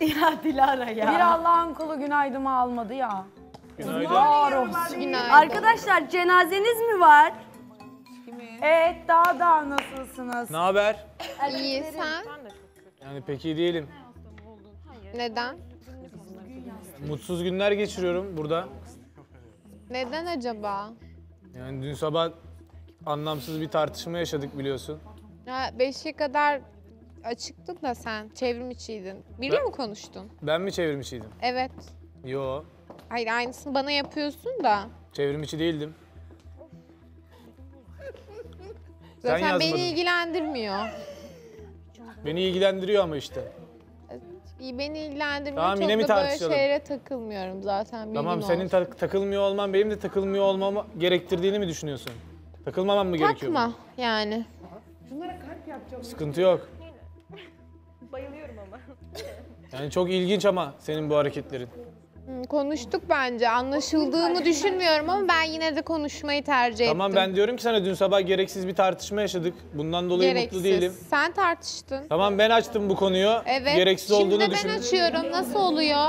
Ya Dilara ya. Bir Allah'ın kulu günaydımı almadı ya. Günaydın. Günaydın. Arkadaşlar cenazeniz mi var? Kimi? Evet daha nasılsınız? Ne haber? İyi sen? Yani pek iyi değilim. Neden? Mutsuz günler geçiriyorum burada. Neden acaba? Yani dün sabah anlamsız bir tartışma yaşadık biliyorsun. Ya 5'e kadar açıktın da sen çevrimiçiydin. Biriyle mi konuştun? Ben mi çevrimiçiydim? Evet. Yo. Hayır aynısını bana yapıyorsun da. Çevrimiçi değildim. Zaten sen beni ilgilendirmiyor. Beni ilgilendiriyor ama işte. Beni ilgilendirmiyor. Tamam, çok da böyle şeylere takılmıyorum zaten. Tamam senin takılmıyor olman benim de takılmıyor olmamı gerektirdiğini mi düşünüyorsun? Takılmamam mı gerekiyor? Takma yani. Şunlara kalp yapacağım. Sıkıntı yok. Bayılıyorum ama. Yani çok ilginç ama senin bu hareketlerin. Konuştuk bence. Anlaşıldığımı düşünmüyorum ama ben yine de konuşmayı tercih ettim. Tamam ben diyorum ki sana dün sabah gereksiz bir tartışma yaşadık. Bundan dolayı gereksiz. Mutlu değilim. Sen tartıştın. Tamam ben açtım bu konuyu. Evet. Gereksiz şimdi olduğunu düşündüm. Şimdi ben açıyorum. Nasıl oluyor?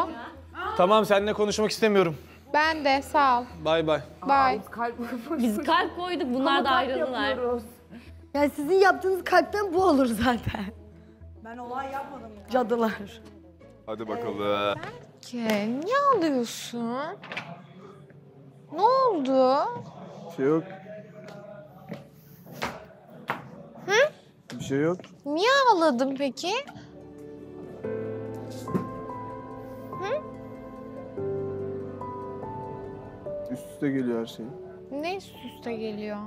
Tamam seninle konuşmak istemiyorum. Ben de sağ ol. Bay bay. Bay. Biz kalp koyduk. Bunlar da ayrıldılar. Yapıyoruz. Yani sizin yaptığınız kalpten bu olur zaten. Ben olay yapmadım. Ya. Cadılar. Hadi bakalım. Ben... Niye ağlıyorsun? Ne oldu? Bir şey yok. Hı? Bir şey yok. Niye ağladın peki? Hı? Üst üste geliyor her şey. Ne üst üste geliyor?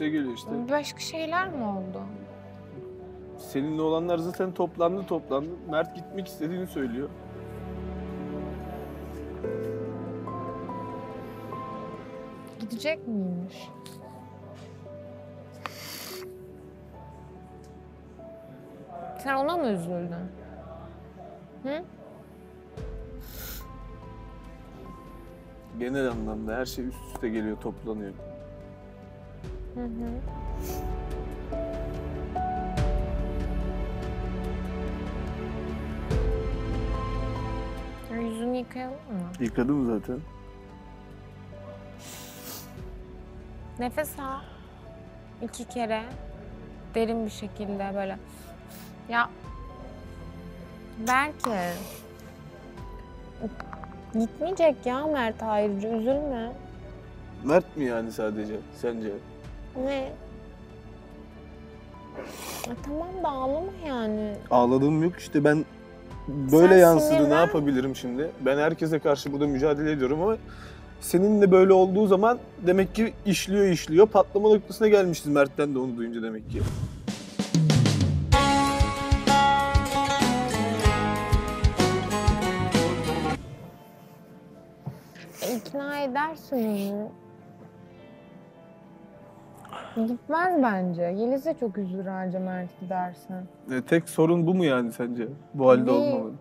Geliyor işte. Başka şeyler mi oldu? Seninle olanlar zaten toplandı. Mert gitmek istediğini söylüyor. Gidecek miymiş? Sen ona mı üzüldün? Hı? Genel anlamda her şey üst üste geliyor, toplanıyor. Hı hı. Yüzünü yıkayalım mı? Yıkadım zaten. Nefes al. 2 kere. Derin bir şekilde böyle. Ya... Belki... Gitmeyecek ya Mert ayrıca. Üzülme. Mert mi yani sadece? Sence? Ne? Tamam da ağlama yani. Ağladığım yok işte ben böyle yansıdı ne yapabilirim şimdi? Ben herkese karşı burada mücadele ediyorum ama seninle böyle olduğu zaman demek ki işliyor patlama noktasına gelmişiz Mert'ten de onu duyunca demek ki. İkna edersin onu. Gitmez bence. Gelirse çok üzülür harca Mert gidersen. Tek sorun bu mu yani sence? Bu halde olmamalı.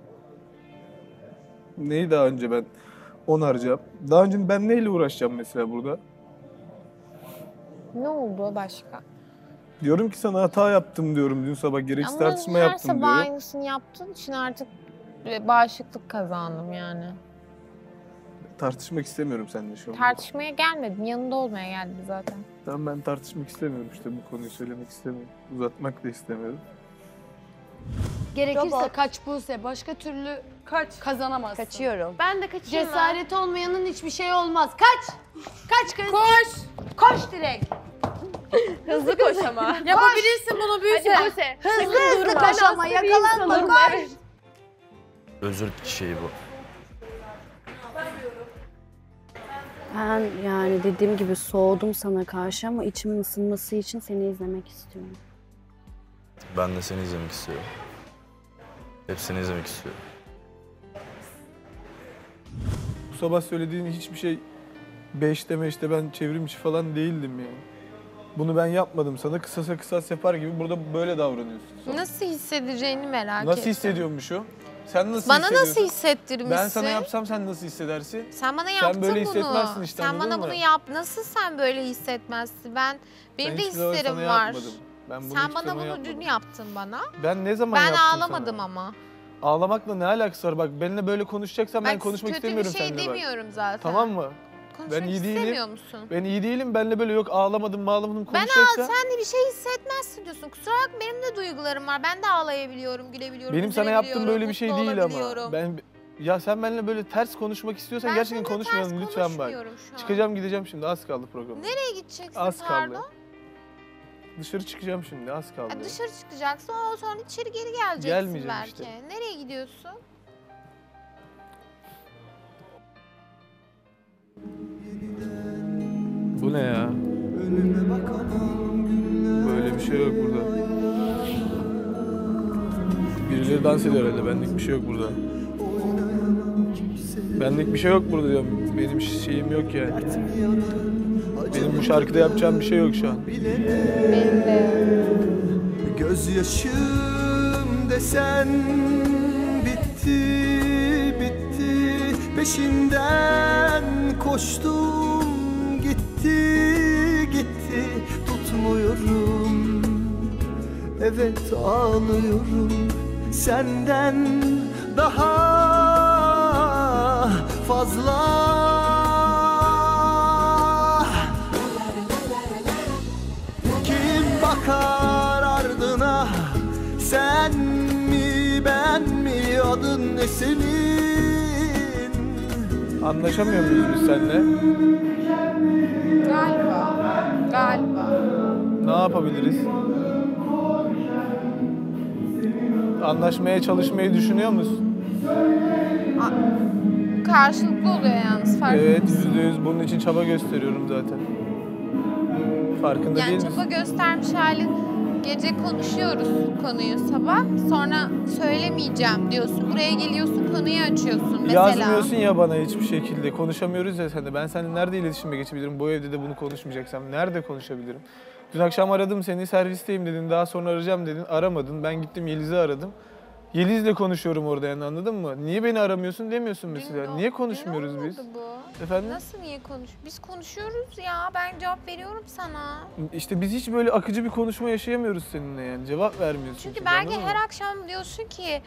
Neyi daha önce ben onaracağım? Daha önce ben neyle uğraşacağım mesela burada? Ne oldu başka? Diyorum ki sana hata yaptım diyorum dün sabah. Gereksiz tartışma yaptım diyorum. Ama her sabah aynısını yaptığın için artık bağışıklık kazandım yani. Tartışmak istemiyorum seninle şu an. Tartışmaya gelmedim. Yanında olmaya geldim zaten. Tamam ben tartışmak istemiyorum işte bu konuyu söylemek istemiyorum. Uzatmak da istemiyorum. Gerekirse kaç Buse. Başka türlü kaç kazanamazsın. Kaçıyorum. Ben de kaçayım. Cesaret olmayanın hiçbir şey olmaz. Kaç! Kaç kız! Koş! Koş direkt! Hızlı koş ama. Yapabilirsin bunu büyüse. Hadi Buse. Hızlı koş ama yakalanma koş! Özür şeyi bu. Ben yani dediğim gibi soğudum sana karşı ama içimin ısınması için seni izlemek istiyorum. Ben de seni izlemek istiyorum. Hepsini izlemek istiyorum. Bu sabah söylediğin hiçbir şey 5'te ben çevrimiçi falan değildim yani. Bunu ben yapmadım sana kısasa kısas yapar gibi burada böyle davranıyorsun. Sana. Nasıl hissedeceğini merak ettim. Nasıl hissediyormuş o? Sen nasıl bana nasıl hissettirmişsin? Ben sana yapsam sen nasıl hissedersin? Sen bana yaptın bunu. Sen böyle hissetmezsin işte. Sen bana bunu yap. Nasıl sen böyle hissetmezsin? Benim de hislerim var. Yapmadım. Sen bana bunu yapmadım. Dün yaptın bana. Ben ne zaman yaptım? Ben ağlamadım sana? Ama. Ağlamakla ne alakası var? Bak benimle böyle konuşacaksan ben konuşmak istemiyorum seninle. Kötü bir şey demiyorum bak. Zaten. Tamam mı? Ben iyi değilim. Musun? Ben iyi değilim. Benle böyle yok ağlamadım mağlamadım konuşacaksa. Ben sen de bir şey hissetmezsin diyorsun. Kusura bakma benim de duygularım var. Ben de ağlayabiliyorum, gülebiliyorum. Benim sana yaptığım böyle bir şey değil ama. Ben ya sen benimle böyle ters konuşmak istiyorsan ben gerçekten konuşmayalım lütfen bak. Çıkacağım gideceğim şimdi az kaldı programda. Nereye gideceksin az pardon? Kaldı. Dışarı çıkacağım şimdi az kaldı. Ya dışarı çıkacaksın o sonra içeri geri geleceksin gelmeyeceğim belki. İşte. Nereye gidiyorsun? Bu ne ya? Böyle bir şey yok burada. Birileri dans ediyor herhalde. Benlik bir şey yok burada. Benlik bir şey yok burada diyorum. Benim şeyim yok yani. Benim bu şarkıda yapacağım bir şey yok şu an. Benim de. Gözyaşım desen bitti, bitti. Peşinden koştum. Gitti, gitti, tutmuyorum. Evet, ağlıyorum. Senden daha fazla. Kim bakar ardına? Sen mi, ben mi? Adın ne senin? Anlaşamıyor muyuz biz seninle? Galiba. Ne yapabiliriz? Anlaşmaya çalışmayı düşünüyor musun? Karşılıklı oluyor yalnız farkında mısın? Evet, %100 bunun için çaba gösteriyorum zaten. Farkında değil misin? Yani çaba göstermiş halin gece konuşuyoruz konuyu sabah. Sonra söylemeyeceğim diyorsun. Buraya geliyorsun konuyu açıyorsun mesela. Yazmıyorsun ya bana hiçbir şekilde. Konuşamıyoruz ya seninle. Ben seninle nerede iletişime geçebilirim? Bu evde de bunu konuşmayacaksam nerede konuşabilirim? Dün akşam aradım seni servisteyim dedin. Daha sonra arayacağım dedin. Aramadın. Ben gittim Yeliz'i aradım. Yeliz'le konuşuyorum orada yani anladın mı? Niye beni aramıyorsun demiyorsun mesela. Niye konuşmuyoruz biz? Bu. Efendim? Nasıl niye konuşuyoruz? Biz konuşuyoruz ya. Ben cevap veriyorum sana. İşte biz hiç böyle akıcı bir konuşma yaşayamıyoruz seninle yani. Cevap vermiyorsun. Çünkü belki her akşam diyorsun ki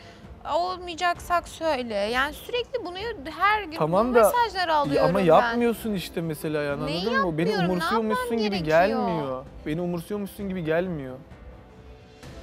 olmayacaksak söyle. Yani sürekli bunu her gün tamam bu mesajları alıyorum ama ben. Ama yapmıyorsun işte mesela yani neyi anladın mı? Beni umursuyormuşsun gibi gelmiyor. Beni umursuyormuşsun gibi gelmiyor.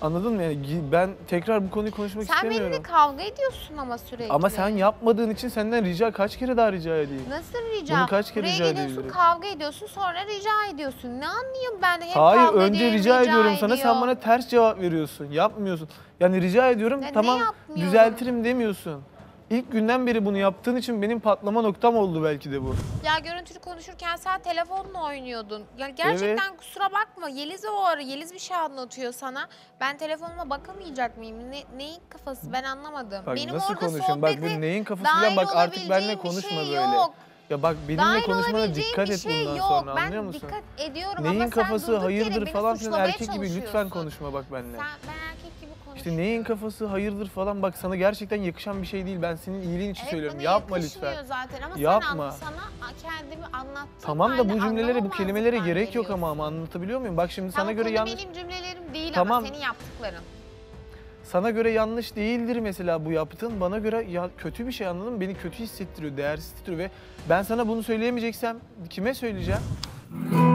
Anladın mı? Yani ben tekrar bu konuyu konuşmak istemiyorum. Sen benimle kavga ediyorsun ama sürekli. Ama sen yapmadığın için senden rica kaç kere daha rica edeyim? Nasıl rica? Bunu kaç kere rica ediyorsun, kavga ediyorsun, sonra rica ediyorsun. Ne anlayayım ben? Hep hayır, kavga önce edeyim, rica ediyorum sana. Sen bana ters cevap veriyorsun, yapmıyorsun. Yani rica ediyorum, ya tamam düzeltirim demiyorsun. İlk günden beri bunu yaptığın için benim patlama noktam oldu belki de bu. Ya görüntülü konuşurken sen telefonla oynuyordun. Ya gerçekten evet. Kusura bakma Yeliz'e o ara Yeliz bir şey anlatıyor sana. Ben telefonuma bakamayacak mıyım? Neyin kafası ben anlamadım. Bak, benim nasıl konuşuyorum? Bak bu neyin kafası ya? Bak artık benimle konuşma şey böyle. Yok. Ya bak benimle konuşmana dikkat et bundan sonra ben anlıyor musun? Dikkat ediyorum neyin ama kafası sen hayırdır falan filan erkek gibi lütfen konuşma bak benimle. Ben erkek gibi konuşuyorum. İşte neyin kafası hayırdır falan bak sana gerçekten yakışan bir şey değil. Ben senin iyiliğin için söylüyorum. Yapma lütfen. Zaten ama yapma. Sana kendimi anlattım. Tamam da bu cümlelere bu kelimelere gerek yok ama anlatabiliyor muyum? Bak şimdi sana göre yanlış. Benim cümlelerim değil ama senin yaptıkların. Sana göre yanlış değildir mesela bu yaptığın. Bana göre ya kötü bir şey anladın mı? Beni kötü hissettiriyor, değersiz hissettiriyor ve ben sana bunu söyleyemeyeceksem kime söyleyeceğim?